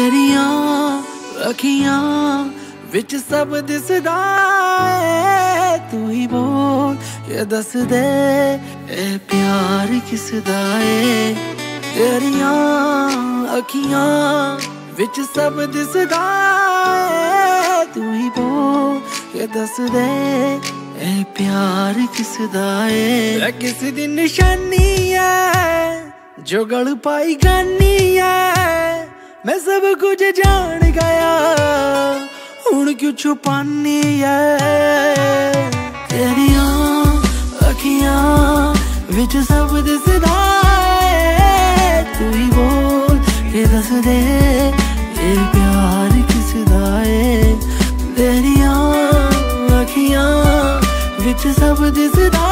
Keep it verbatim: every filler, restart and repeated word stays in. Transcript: तेरियां अखियां विच सब दिसदा ऐ, तू ही बोल ये दस दे ए प्यार किसदा ऐ। तेरियां अखियां विच सब दिसदा ऐ, तू ही बोल ये दस दे ए प्यार किसदा ऐ। किस दी निशानी ऐ जो गल पाई गानी है, मैं सब कुछ जान गया हुण क्यों छुपानी है। तेरियां अखियां विच सब दिसदा ऐ, तू ही बोल के दस दे ये प्यार किसदा ऐ। तेरियां अखियां विच सब दिसदा